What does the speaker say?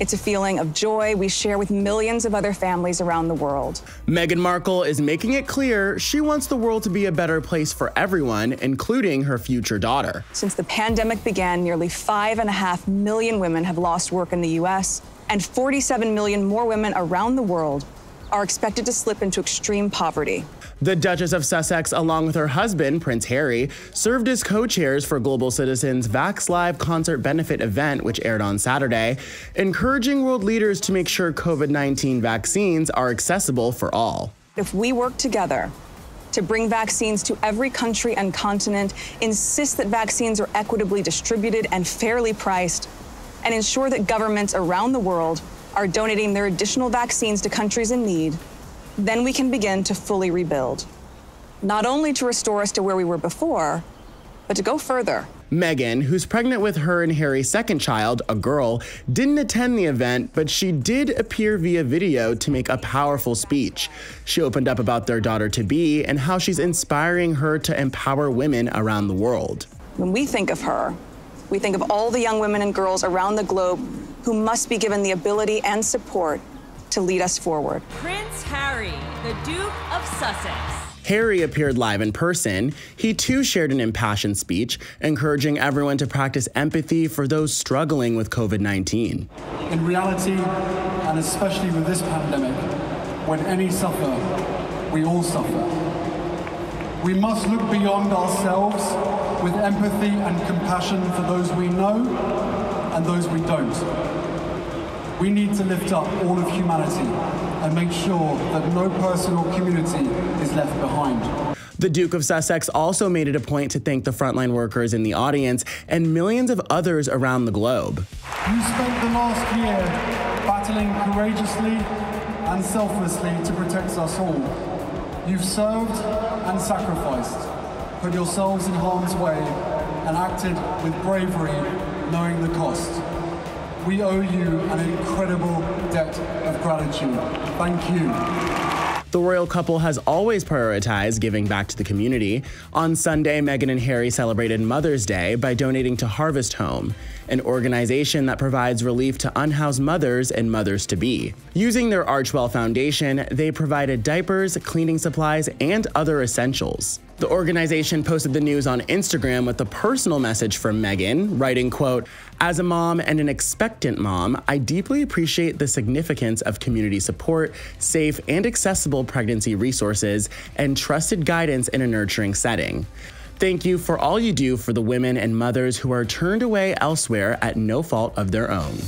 It's a feeling of joy we share with millions of other families around the world. Meghan Markle is making it clear she wants the world to be a better place for everyone, including her future daughter. Since the pandemic began, nearly 5.5 million women have lost work in the US, and 47 million more women around the world are expected to slip into extreme poverty. The Duchess of Sussex, along with her husband, Prince Harry, served as co-chairs for Global Citizens' Vax Live concert benefit event, which aired on Saturday, encouraging world leaders to make sure COVID-19 vaccines are accessible for all. If we work together to bring vaccines to every country and continent, insist that vaccines are equitably distributed and fairly priced, and ensure that governments around the world are donating their additional vaccines to countries in need, then we can begin to fully rebuild, not only to restore us to where we were before, but to go further. Meghan, who's pregnant with her and Harry's second child, a girl, didn't attend the event, but she did appear via video to make a powerful speech. She opened up about their daughter-to-be and how she's inspiring her to empower women around the world. When we think of her, we think of all the young women and girls around the globe who must be given the ability and support to lead us forward. Prince Harry, the Duke of Sussex. Harry appeared live in person. He too shared an impassioned speech, encouraging everyone to practice empathy for those struggling with COVID-19. In reality, and especially with this pandemic, when any suffer, we all suffer. We must look beyond ourselves with empathy and compassion for those we know and those we don't. We need to lift up all of humanity and make sure that no person or community is left behind. The Duke of Sussex also made it a point to thank the frontline workers in the audience and millions of others around the globe. You spent the last year battling courageously and selflessly to protect us all. You've served and sacrificed, put yourselves in harm's way, and acted with bravery, knowing the cost. We owe you an incredible debt of gratitude. Thank you. The royal couple has always prioritized giving back to the community. On Sunday, Meghan and Harry celebrated Mother's Day by donating to Harvest Home, an organization that provides relief to unhoused mothers and mothers-to-be. Using their Archewell Foundation, they provided diapers, cleaning supplies, and other essentials. The organization posted the news on Instagram with a personal message from Meghan, writing, quote, "As a mom and an expectant mom, I deeply appreciate the significance of community support, safe and accessible pregnancy resources, and trusted guidance in a nurturing setting. Thank you for all you do for the women and mothers who are turned away elsewhere at no fault of their own."